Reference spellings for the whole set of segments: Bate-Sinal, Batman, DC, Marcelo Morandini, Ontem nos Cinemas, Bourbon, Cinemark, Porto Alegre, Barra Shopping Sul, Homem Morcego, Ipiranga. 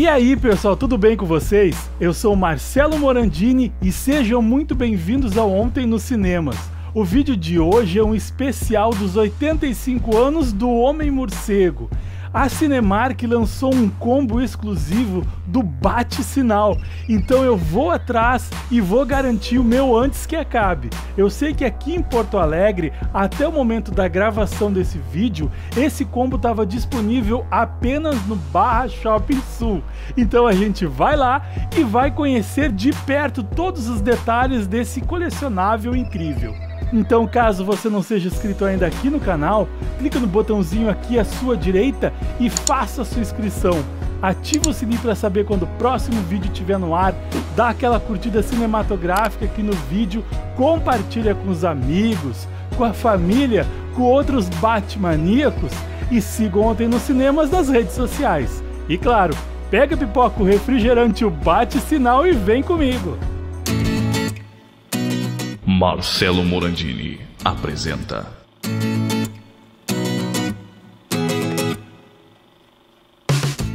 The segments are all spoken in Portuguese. E aí pessoal, tudo bem com vocês? Eu sou o Marcelo Morandini e sejam muito bem-vindos ao Ontem nos Cinemas. O vídeo de hoje é um especial dos 85 anos do Homem Morcego. A Cinemark lançou um combo exclusivo do Bate-Sinal, então eu vou atrás e vou garantir o meu antes que acabe. Eu sei que aqui em Porto Alegre, até o momento da gravação desse vídeo, esse combo estava disponível apenas no Barra Shopping Sul. Então a gente vai lá e vai conhecer de perto todos os detalhes desse colecionável incrível. Então, caso você não seja inscrito ainda aqui no canal, clica no botãozinho aqui à sua direita e faça a sua inscrição. Ativa o sininho para saber quando o próximo vídeo estiver no ar, dá aquela curtida cinematográfica aqui no vídeo, compartilha com os amigos, com a família, com outros batmaníacos e siga Ontem nos Cinemas nas redes sociais. E claro, pega a pipoca, o refrigerante, o bate-sinal e vem comigo! Marcelo Morandini apresenta.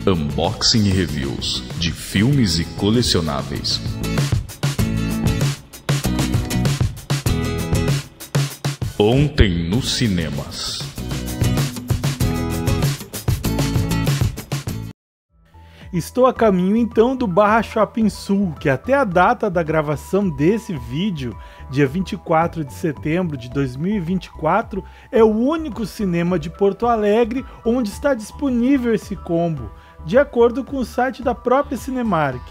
Unboxing e reviews de filmes e colecionáveis. Ontem nos Cinemas. Estou a caminho então do Barra Shopping Sul, que até a data da gravação desse vídeo, dia 24 de setembro de 2024, é o único cinema de Porto Alegre onde está disponível esse combo, de acordo com o site da própria Cinemark.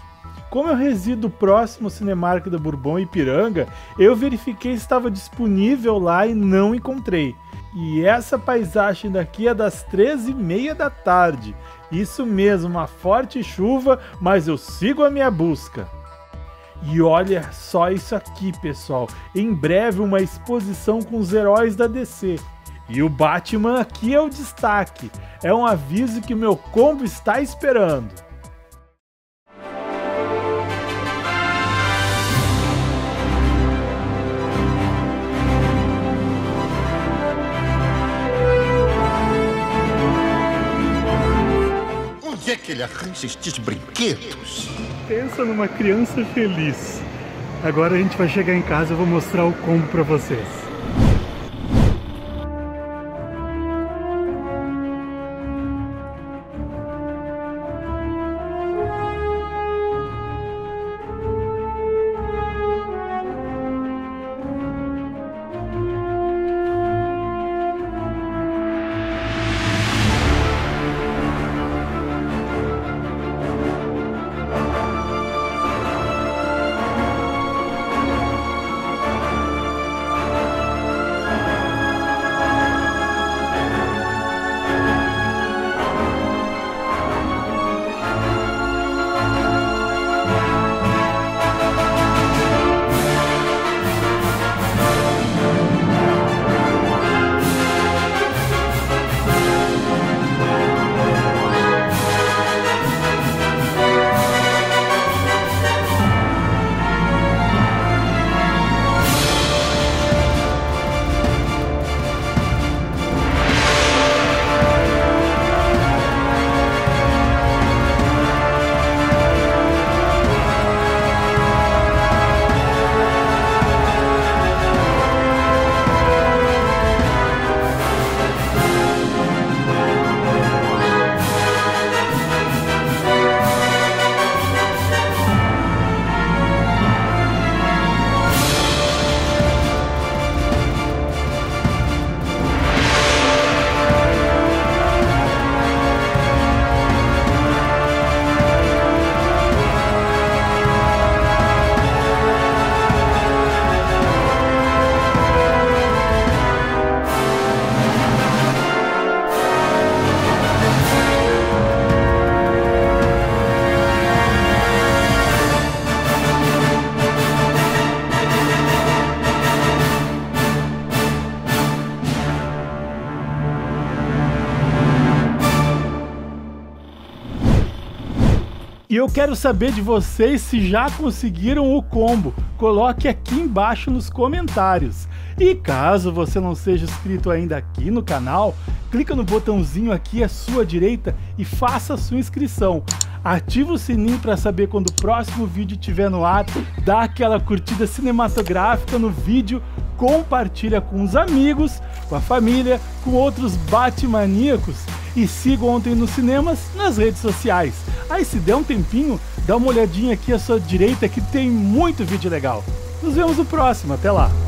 Como eu resido próximo ao Cinemark da Bourbon e Ipiranga, eu verifiquei se estava disponível lá e não encontrei. E essa paisagem daqui é das 13h30 da tarde. Isso mesmo, uma forte chuva, mas eu sigo a minha busca. E olha só isso aqui, pessoal. Em breve uma exposição com os heróis da DC. E o Batman aqui é o destaque. É um aviso que o meu combo está esperando. Que ele arranja estes brinquedos. Pensa numa criança feliz. Agora a gente vai chegar em casa e eu vou mostrar o combo pra vocês. E eu quero saber de vocês se já conseguiram o combo. Coloque aqui embaixo nos comentários. E caso você não seja inscrito ainda aqui no canal, clica no botãozinho aqui à sua direita e faça a sua inscrição. Ativa o sininho para saber quando o próximo vídeo estiver no ar, dá aquela curtida cinematográfica no vídeo, compartilha com os amigos, com a família, com outros batmaníacos e siga Ontem nos Cinemas nas redes sociais. Aí se der um tempinho, dá uma olhadinha aqui à sua direita que tem muito vídeo legal. Nos vemos no próximo, até lá!